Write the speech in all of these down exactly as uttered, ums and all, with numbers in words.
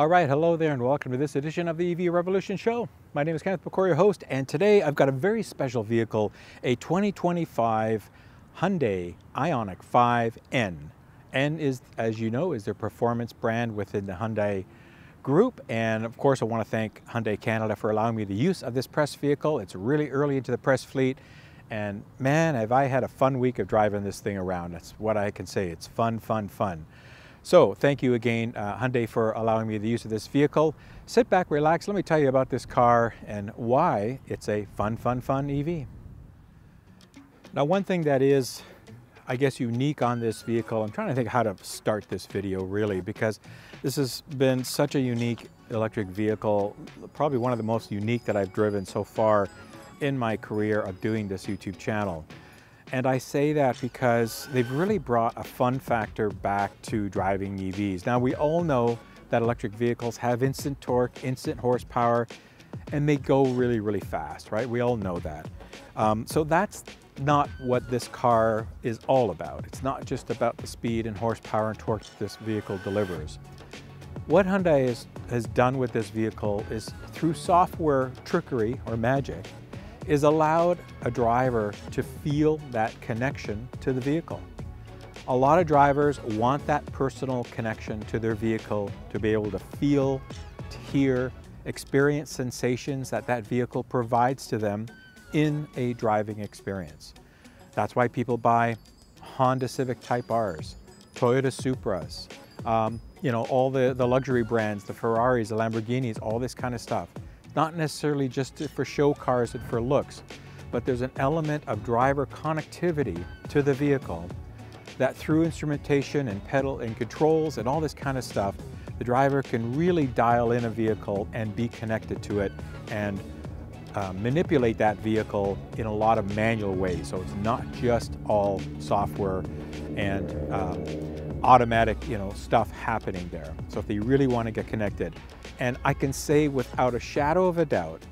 All right, hello there and welcome to this edition of the E V Revolution Show. My name is Kenneth Pecorio, host, and today I've got a very special vehicle, a twenty twenty-five Hyundai Ioniq five N. N is, as you know, is their performance brand within the Hyundai group, and of course I want to thank Hyundai Canada for allowing me the use of this press vehicle. It's really early into the press fleet, and man, have I had a fun week of driving this thing around. That's what I can say. It's fun, fun, fun. So thank you again, uh, Hyundai, for allowing me the use of this vehicle. Sit back, relax, let me tell you about this car and why it's a fun, fun, fun E V. Now, one thing that is, I guess, unique on this vehicle, I'm trying to think how to start this video really, because this has been such a unique electric vehicle, probably one of the most unique that I've driven so far in my career of doing this YouTube channel. And I say that because they've really brought a fun factor back to driving E Vs. Now, we all know that electric vehicles have instant torque, instant horsepower, and they go really, really fast, right? We all know that. Um, so that's not what this car is all about. It's not just about the speed and horsepower and torque that this vehicle delivers. What Hyundai is, has done with this vehicle is, through software trickery or magic, is allowed a driver to feel that connection to the vehicle. A lot of drivers want that personal connection to their vehicle, to be able to feel, to hear, experience sensations that that vehicle provides to them in a driving experience. That's why people buy Honda Civic Type R's, Toyota Supras, um, you know, all the, the luxury brands, the Ferraris, the Lamborghinis, all this kind of stuff. Not necessarily just for show cars and for looks, but there's an element of driver connectivity to the vehicle that, through instrumentation and pedal and controls and all this kind of stuff, the driver can really dial in a vehicle and be connected to it and uh, manipulate that vehicle in a lot of manual ways. So it's not just all software and um, automatic, you know, stuff happening there. So if they really want to get connected, and I can say without a shadow of a doubt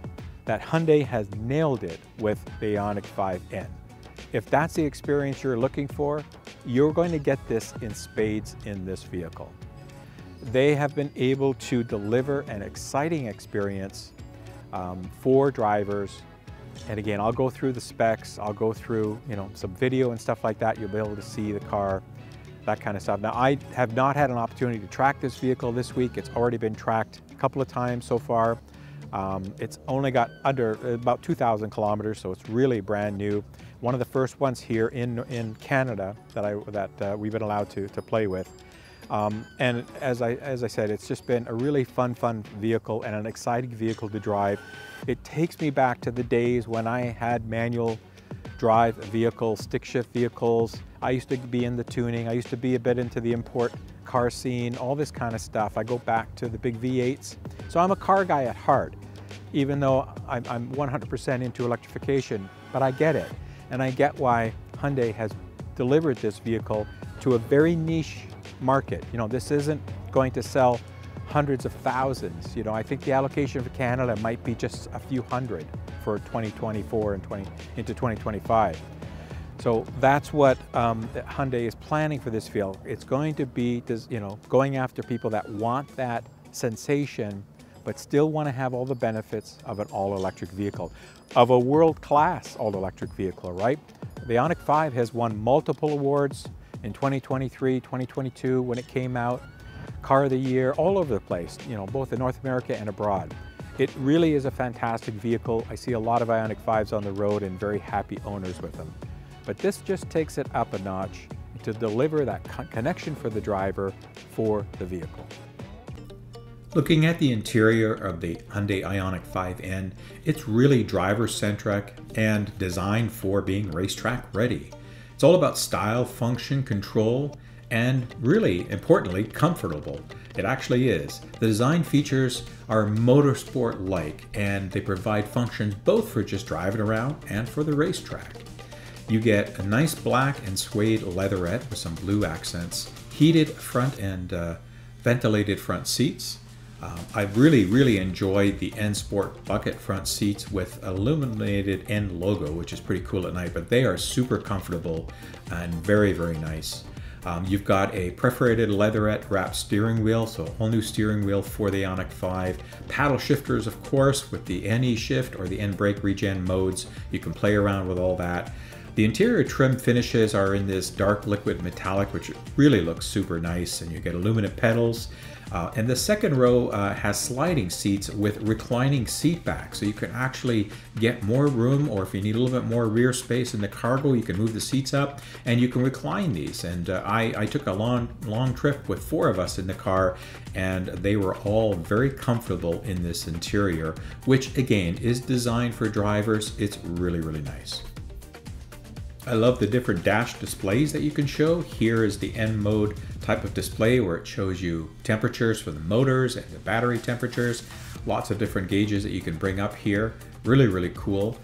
that Hyundai has nailed it with the Ioniq five N. If that's the experience you're looking for, you're going to get this in spades in this vehicle. They have been able to deliver an exciting experience um, for drivers. And again, I'll go through the specs, I'll go through, you know, some video and stuff like that. You'll be able to see the car, that kind of stuff. Now, I have not had an opportunity to track this vehicle this week. It's already been tracked a couple of times so far. Um, it's only got under about two thousand kilometers, so it's really brand new. One of the first ones here in in Canada that I that uh, we've been allowed to to play with. Um, and as I as I said, it's just been a really fun, fun vehicle and an exciting vehicle to drive. It takes me back to the days when I had manual drive vehicles, stick shift vehicles. I used to be in the tuning, I used to be a bit into the import car scene, all this kind of stuff. I go back to the big V eights. So I'm a car guy at heart, even though I'm one hundred percent into electrification, but I get it. And I get why Hyundai has delivered this vehicle to a very niche market. You know, this isn't going to sell hundreds of thousands. You know, I think the allocation for Canada might be just a few hundred for twenty twenty-four and twenty into twenty twenty-five. So that's what um, Hyundai is planning for this field. It's going to be, you know, going after people that want that sensation, but still want to have all the benefits of an all-electric vehicle, of a world-class all-electric vehicle, right? The Ioniq five has won multiple awards in twenty twenty-three, twenty twenty-two, when it came out, Car of the Year, all over the place, you know, both in North America and abroad. It really is a fantastic vehicle. I see a lot of Ioniq fives on the road and very happy owners with them. But this just takes it up a notch to deliver that connection for the driver for the vehicle. Looking at the interior of the Hyundai Ioniq five N, it's really driver-centric and designed for being racetrack ready. It's all about style, function, control, and really, importantly, comfortable. It actually is. The design features are motorsport-like, and they provide functions both for just driving around and for the racetrack. You get a nice black and suede leatherette with some blue accents, heated front and uh, ventilated front seats. Um, I really, really enjoyed the N Sport bucket front seats with illuminated N logo, which is pretty cool at night, but they are super comfortable and very, very nice. Um, you've got a perforated leatherette wrapped steering wheel, so a whole new steering wheel for the Ioniq five. Paddle shifters, of course, with the N e-shift or the N brake regen modes. You can play around with all that. The interior trim finishes are in this dark liquid metallic, which really looks super nice, and you get aluminum pedals. Uh, and the second row uh, has sliding seats with reclining seat back, so you can actually get more room, or if you need a little bit more rear space in the cargo, you can move the seats up and you can recline these. And uh, I, I took a long, long trip with four of us in the car, and they were all very comfortable in this interior, which again is designed for drivers. It's really, really nice. I love the different dash displays that you can show. Here is the N-mode type of display where it shows you temperatures for the motors and the battery temperatures. Lots of different gauges that you can bring up here. Really, really cool.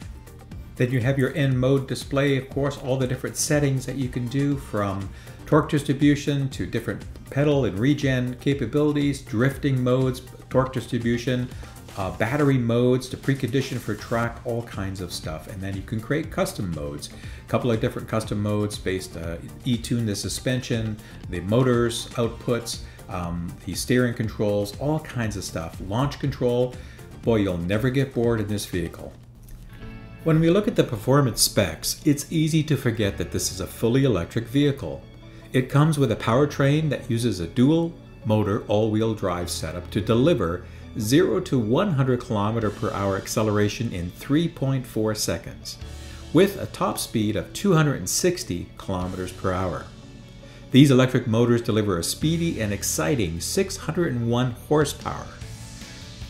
Then you have your N-mode display, of course, all the different settings that you can do, from torque distribution to different pedal and regen capabilities, drifting modes, torque distribution, Uh, battery modes to precondition for track, all kinds of stuff. And then you can create custom modes, a couple of different custom modes based uh, e-tune the suspension, the motors outputs, um, the steering controls, all kinds of stuff. Launch control, boy, you'll never get bored in this vehicle. When we look at the performance specs, it's easy to forget that this is a fully electric vehicle. It comes with a powertrain that uses a dual motor all-wheel drive setup to deliver zero to one hundred kilometer per hour acceleration in three point four seconds, with a top speed of two hundred sixty kilometers per hour. These electric motors deliver a speedy and exciting six hundred one horsepower.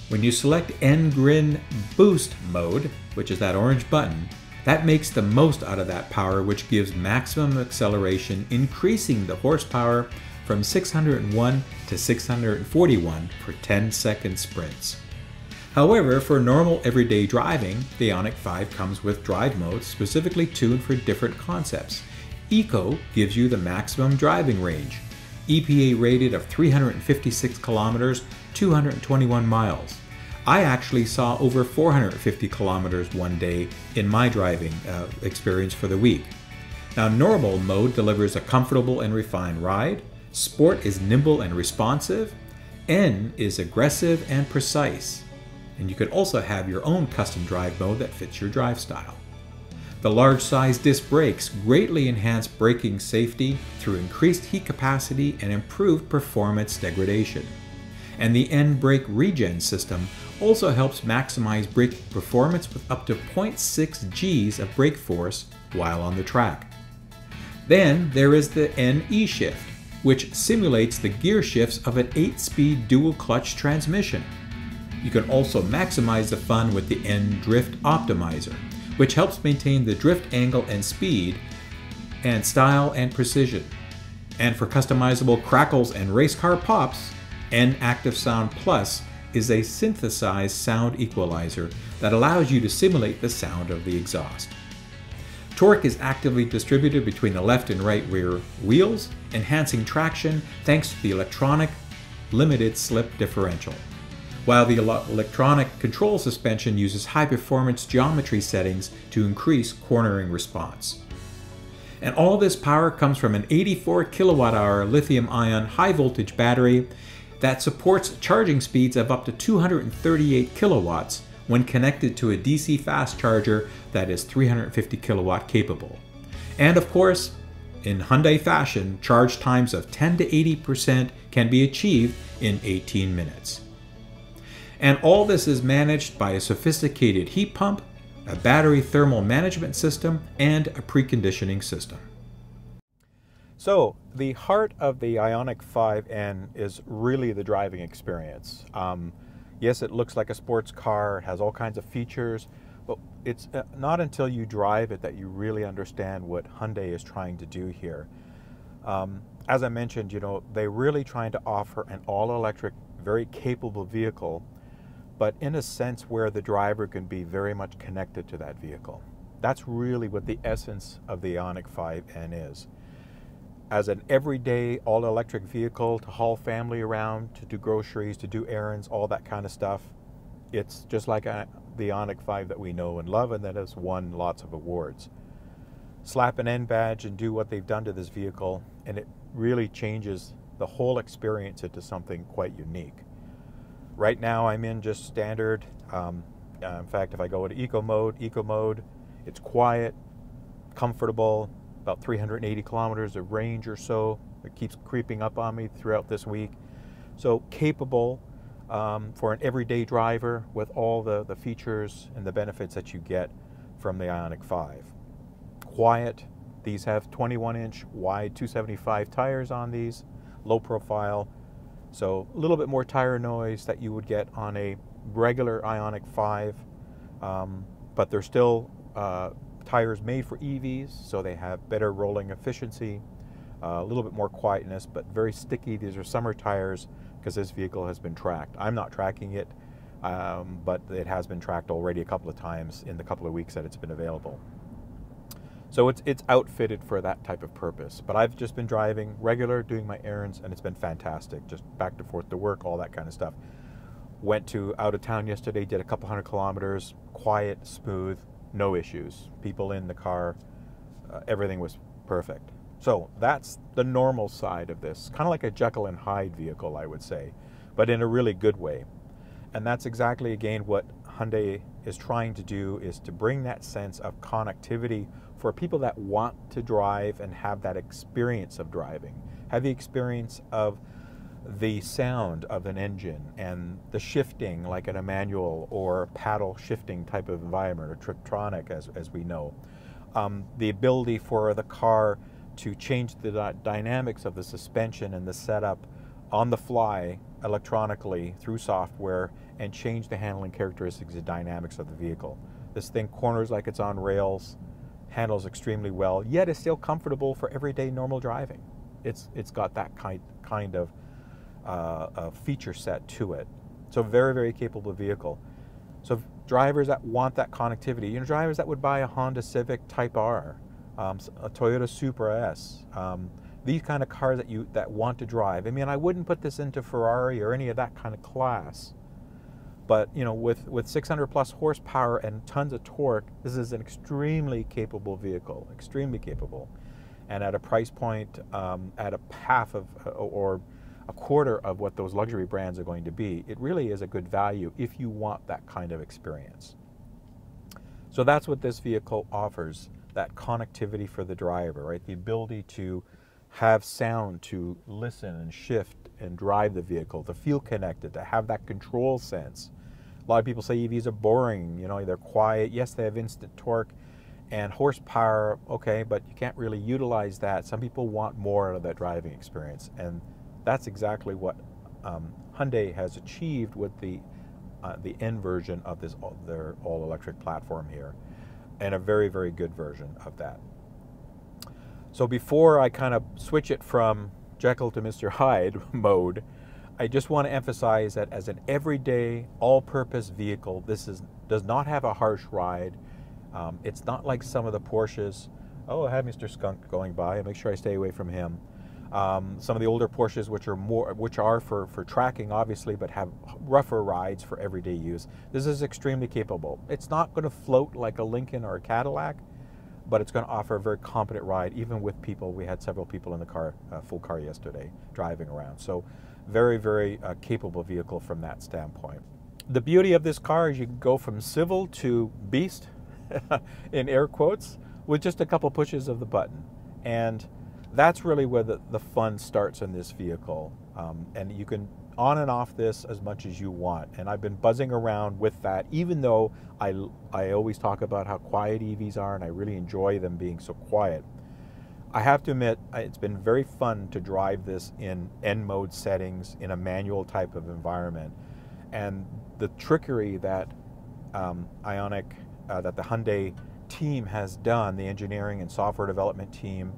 When you select N-Grin Boost mode, which is that orange button, that makes the most out of that power, which gives maximum acceleration, increasing the horsepower from six hundred one to six hundred forty-one for ten second sprints. However, for normal everyday driving, the Ioniq five comes with drive modes specifically tuned for different concepts. Eco gives you the maximum driving range, E P A rated of three hundred fifty-six kilometers, two hundred twenty-one miles. I actually saw over four hundred fifty kilometers one day in my driving uh, experience for the week. Now, normal mode delivers a comfortable and refined ride. Sport is nimble and responsive. N is aggressive and precise. And you can also have your own custom drive mode that fits your drive style. The large size disc brakes greatly enhance braking safety through increased heat capacity and improved performance degradation. And the N brake regen system also helps maximize braking performance with up to zero point six G's of brake force while on the track. Then there is the N e-shift, which simulates the gear shifts of an eight-speed dual-clutch transmission. You can also maximize the fun with the N Drift Optimizer, which helps maintain the drift angle and speed and style and precision. And for customizable crackles and race car pops, N Active Sound Plus is a synthesized sound equalizer that allows you to simulate the sound of the exhaust. Torque is actively distributed between the left and right rear wheels, enhancing traction thanks to the electronic limited slip differential, while the electronic control suspension uses high-performance geometry settings to increase cornering response. And all this power comes from an eighty-four kilowatt-hour lithium-ion high-voltage battery that supports charging speeds of up to two hundred thirty-eight kilowatts when connected to a D C fast charger that is three hundred fifty kilowatt capable. And of course, in Hyundai fashion, charge times of ten to eighty percent can be achieved in eighteen minutes. And all this is managed by a sophisticated heat pump, a battery thermal management system, and a preconditioning system. So the heart of the Ioniq five N is really the driving experience. Um, Yes, it looks like a sports car, it has all kinds of features, but it's not until you drive it that you really understand what Hyundai is trying to do here. Um, as I mentioned, you know, they're really trying to offer an all-electric, very capable vehicle, but in a sense where the driver can be very much connected to that vehicle. That's really what the essence of the Ioniq five N is. As an everyday all-electric vehicle to haul family around, to do groceries, to do errands, all that kind of stuff, it's just like a, the Ioniq five that we know and love and that has won lots of awards. Slap an N badge and do what they've done to this vehicle, and it really changes the whole experience into something quite unique. Right now I'm in just standard. Um, uh, in fact, if I go to eco mode, eco mode, it's quiet, comfortable, about three hundred eighty kilometers of range or so. It keeps creeping up on me throughout this week. So capable um, for an everyday driver with all the, the features and the benefits that you get from the Ioniq five. Quiet, these have twenty-one inch wide two seventy-five tires on these, low profile. So a little bit more tire noise that you would get on a regular Ioniq five, um, but they're still uh, tires made for E Vs, so they have better rolling efficiency, uh, a little bit more quietness, but very sticky. These are summer tires because this vehicle has been tracked. I'm not tracking it, um, but it has been tracked already a couple of times in the couple of weeks that it's been available. So it's, it's outfitted for that type of purpose. But I've just been driving regular, doing my errands, and it's been fantastic. Just back to forth to work, all that kind of stuff. Went to out of town yesterday, did a couple hundred kilometers, quiet, smooth, no issues. People in the car, uh, everything was perfect. So that's the normal side of this. Kind of like a Jekyll and Hyde vehicle, I would say, but in a really good way. And that's exactly, again, what Hyundai is trying to do, is to bring that sense of connectivity for people that want to drive and have that experience of driving, have the experience of the sound of an engine and the shifting, like in a manual or paddle shifting type of environment, or Triptronic as, as we know. Um, the ability for the car to change the dynamics of the suspension and the setup on the fly electronically through software and change the handling characteristics and dynamics of the vehicle. This thing corners like it's on rails, handles extremely well, yet is still comfortable for everyday normal driving. It's, it's got that kind, kind of uh, a feature set to it. So very, very capable vehicle. So drivers that want that connectivity, you know, drivers that would buy a Honda Civic Type R, um, a Toyota Supra S, um, these kind of cars that you that want to drive. I mean, I wouldn't put this into Ferrari or any of that kind of class, but you know, with with six hundred plus horsepower and tons of torque, this is an extremely capable vehicle, extremely capable, and at a price point um, at a half of or a quarter of what those luxury brands are going to be, it really is a good value if you want that kind of experience. So that's what this vehicle offers, that connectivity for the driver, right? The ability to have sound, to listen and shift and drive the vehicle, to feel connected, to have that control sense. A lot of people say E Vs are boring, you know, they're quiet. Yes, they have instant torque and horsepower, okay, but you can't really utilize that. Some people want more of that driving experience, and that's exactly what um, Hyundai has achieved with the uh, the N version of this all, their all-electric platform here, and a very, very good version of that. So before I kind of switch it from Jekyll to Mister Hyde mode, I just want to emphasize that as an everyday, all-purpose vehicle, this is, does not have a harsh ride. Um, it's not like some of the Porsches. Oh, I have Mister Skunk going by. Make sure I stay away from him. Um, some of the older Porsches, which are more, which are for, for tracking, obviously, but have rougher rides for everyday use. This is extremely capable. It's not going to float like a Lincoln or a Cadillac, but it's going to offer a very competent ride, even with people. We had several people in the car, uh, full car yesterday, driving around. So very, very uh, capable vehicle from that standpoint. The beauty of this car is you can go from civil to beast, in air quotes, with just a couple pushes of the button. And that's really where the, the fun starts in this vehicle. Um, and you can on and off this as much as you want. And I've been buzzing around with that, even though I, I always talk about how quiet E Vs are, and I really enjoy them being so quiet. I have to admit, it's been very fun to drive this in N-mode settings, in a manual type of environment. And the trickery that um, Ioniq, uh, that the Hyundai team has done, the engineering and software development team,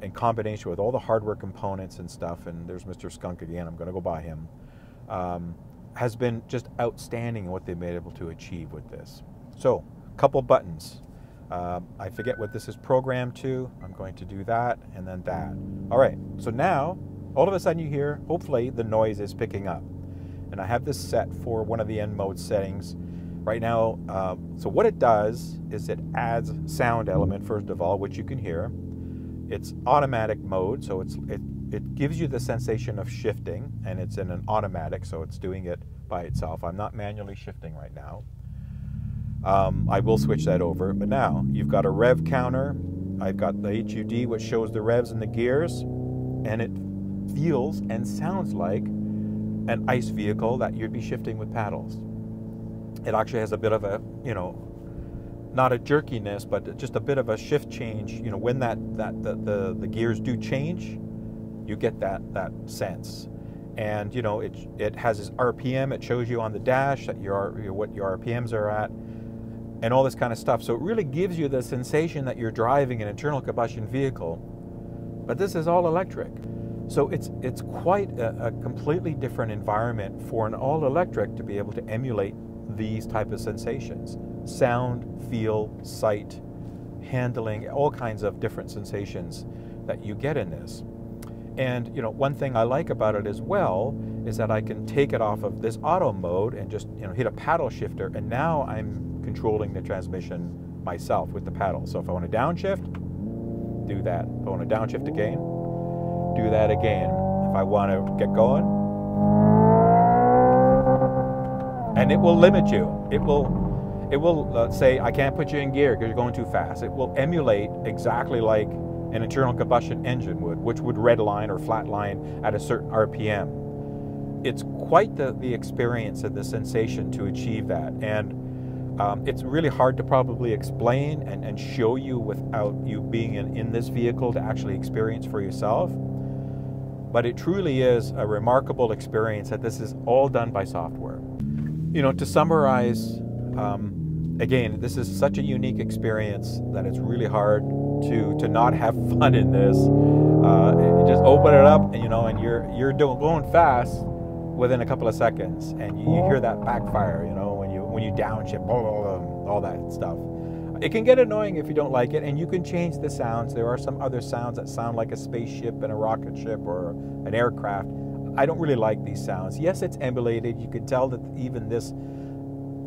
in combination with all the hardware components and stuff, and there's Mister Skunk again, I'm going to go by him, um, has been just outstanding what they've been able to achieve with this. So, a couple buttons. Uh, I forget what this is programmed to. I'm going to do that, and then that. All right, so now, all of a sudden you hear, hopefully, the noise is picking up. And I have this set for one of the N-mode settings. Right now, uh, so what it does is it adds sound element, first of all, which you can hear. It's automatic mode, so it's, it it gives you the sensation of shifting, and it's in an automatic, so it's doing it by itself. I'm not manually shifting right now. Um, I will switch that over, but now you've got a rev counter. I've got the H U D, which shows the revs and the gears, and it feels and sounds like an ICE vehicle that you'd be shifting with paddles. It actually has a bit of a, you know, not a jerkiness, but just a bit of a shift change. You know, when that, that the, the, the gears do change, you get that, that sense. And, you know, it, it has its R P M. It shows you on the dash that your, your, what your R P Ms are at and all this kind of stuff. So it really gives you the sensation that you're driving an internal combustion vehicle, but this is all electric. So it's, it's quite a, a completely different environment for an all-electric to be able to emulate these type of sensations. Sound, feel, sight, handling, all kinds of different sensations that you get in this. And, you know, one thing I like about it as well is that I can take it off of this auto mode and just, you know, hit a paddle shifter, and now I'm controlling the transmission myself with the paddle. So if I want to downshift, do that. If I want to downshift again, do that again. If I want to get going, and it will limit you. It will it will uh, say, I can't put you in gear because you're going too fast. It will emulate exactly like an internal combustion engine would, which would redline or flatline at a certain R P M. It's quite the, the experience and the sensation to achieve that. And um, it's really hard to probably explain and, and show you without you being in, in this vehicle to actually experience for yourself. But it truly is a remarkable experience that this is all done by software. You know, to summarize, um, again, this is such a unique experience that it's really hard to to not have fun in this. Uh, just open it up, and you know, and you're you're doing going fast within a couple of seconds, and you, you hear that backfire, you know, when you when you downshift, blah, blah, blah, all that stuff. It can get annoying if you don't like it, and you can change the sounds. There are some other sounds that sound like a spaceship and a rocket ship or an aircraft. I don't really like these sounds. Yes, it's emulated. You can tell that even this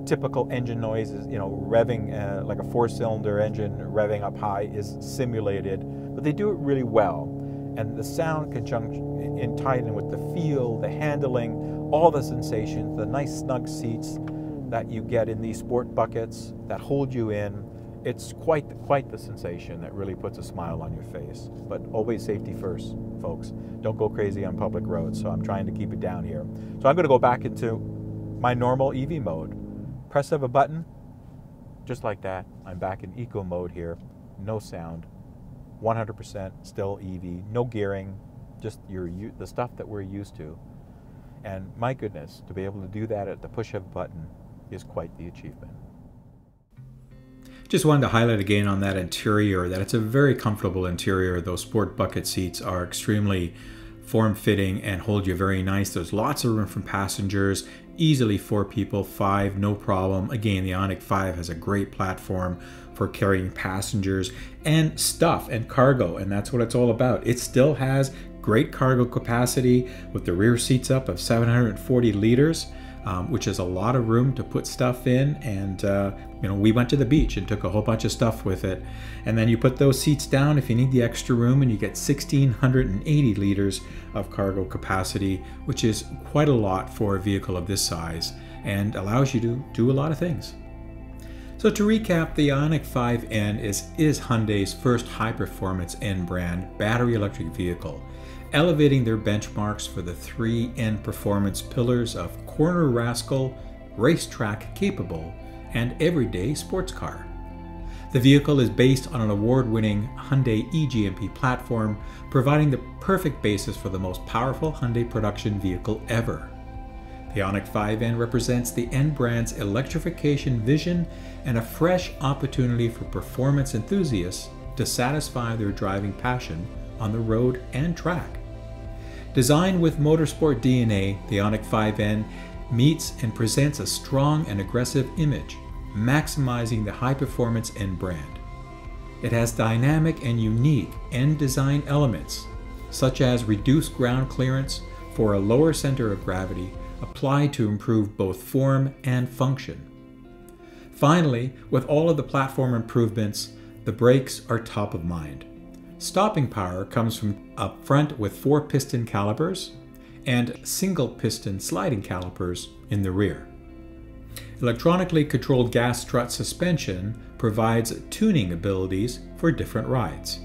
typical engine noise is, you know, revving uh, like a four-cylinder engine revving up high is simulated, but they do it really well. And the sound conjunction in tied in with the feel, the handling, all the sensations, the nice snug seats that you get in these sport buckets that hold you in, it's quite the, quite the sensation that really puts a smile on your face. But always safety first, folks. Don't go crazy on public roads, so I'm trying to keep it down here. So I'm going to go back into my normal E V mode. Press of a button, just like that, I'm back in eco mode here. No sound, one hundred percent still E V, no gearing, just your the stuff that we're used to. And my goodness, to be able to do that at the push of a button is quite the achievement. Just wanted to highlight again on that interior that it's a very comfortable interior. Those sport bucket seats are extremely form-fitting and hold you very nice. There's lots of room for passengers, easily four people, five, no problem. Again, the Ioniq five has a great platform for carrying passengers and stuff and cargo, and that's what it's all about. It still has great cargo capacity with the rear seats up of seven hundred forty liters, um, which is a lot of room to put stuff in. And uh, you know, we went to the beach and took a whole bunch of stuff with it. And then you put those seats down if you need the extra room, and you get one thousand six hundred eighty liters of cargo capacity, which is quite a lot for a vehicle of this size and allows you to do a lot of things. So to recap, the Ioniq five N is, is Hyundai's first high-performance N brand battery electric vehicle, elevating their benchmarks for the three N performance pillars of corner rascal, racetrack capable, and everyday sports car. The vehicle is based on an award-winning Hyundai e G M P platform, providing the perfect basis for the most powerful Hyundai production vehicle ever. The Ioniq five N represents the N brand's electrification vision and a fresh opportunity for performance enthusiasts to satisfy their driving passion on the road and track. Designed with motorsport D N A, the Ioniq five N meets and presents a strong and aggressive image, maximizing the high-performance N brand. It has dynamic and unique N design elements, such as reduced ground clearance for a lower center of gravity, applied to improve both form and function. Finally, with all of the platform improvements, the brakes are top of mind. Stopping power comes from up front with four piston calipers and single piston sliding calipers in the rear. Electronically controlled gas strut suspension provides tuning abilities for different rides,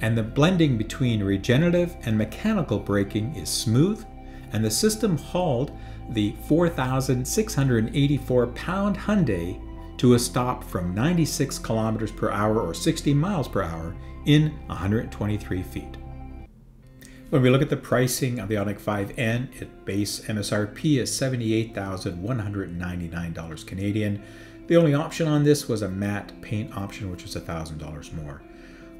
and the blending between regenerative and mechanical braking is smooth, and the system hauled the four thousand six hundred eighty-four pound Hyundai to a stop from ninety-six kilometers per hour or sixty miles per hour in one hundred twenty-three feet. When we look at the pricing of the Ioniq five N, its base M S R P is seventy-eight thousand one hundred ninety-nine dollars Canadian. The only option on this was a matte paint option, which was one thousand dollars more.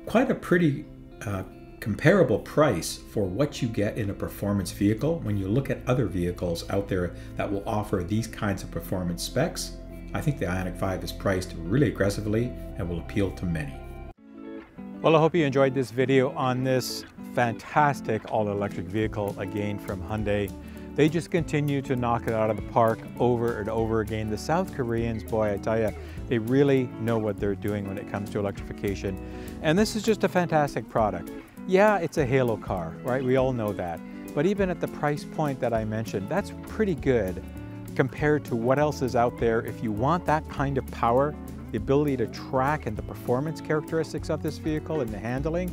Quite a pretty uh, comparable price for what you get in a performance vehicle when you look at other vehicles out there that will offer these kinds of performance specs. I think the Ioniq five is priced really aggressively and will appeal to many. Well, I hope you enjoyed this video on this fantastic all-electric vehicle, again from Hyundai. They just continue to knock it out of the park over and over again. The South Koreans, boy, I tell you, they really know what they're doing when it comes to electrification. And this is just a fantastic product. Yeah, it's a halo car, right? We all know that. But even at the price point that I mentioned, that's pretty good compared to what else is out there. If you want that kind of power, the ability to track and the performance characteristics of this vehicle and the handling,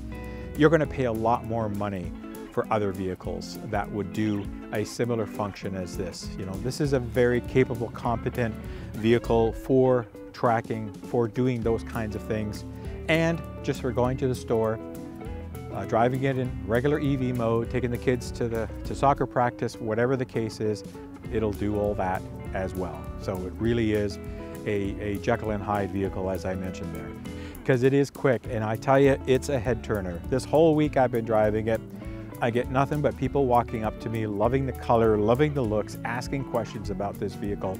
you're gonna pay a lot more money for other vehicles that would do a similar function as this. You know, this is a very capable, competent vehicle for tracking, for doing those kinds of things, and just for going to the store, uh, driving it in regular E V mode, taking the kids to, the, to soccer practice, whatever the case is, it'll do all that as well. So it really is A, a Jekyll and Hyde vehicle, as I mentioned there, because it is quick, and I tell you, it's a head turner. This whole week I've been driving it, I get nothing but people walking up to me, loving the color, loving the looks, asking questions about this vehicle.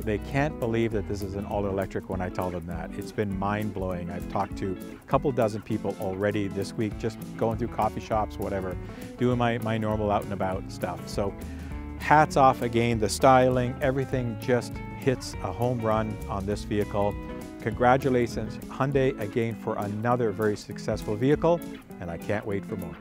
They can't believe that this is an all-electric when I tell them that. It's been mind-blowing. I've talked to a couple dozen people already this week, just going through coffee shops, whatever, doing my, my normal out and about stuff. So hats off again, the styling, everything just hits a home run on this vehicle. Congratulations, Hyundai, again for another very successful vehicle, and I can't wait for more.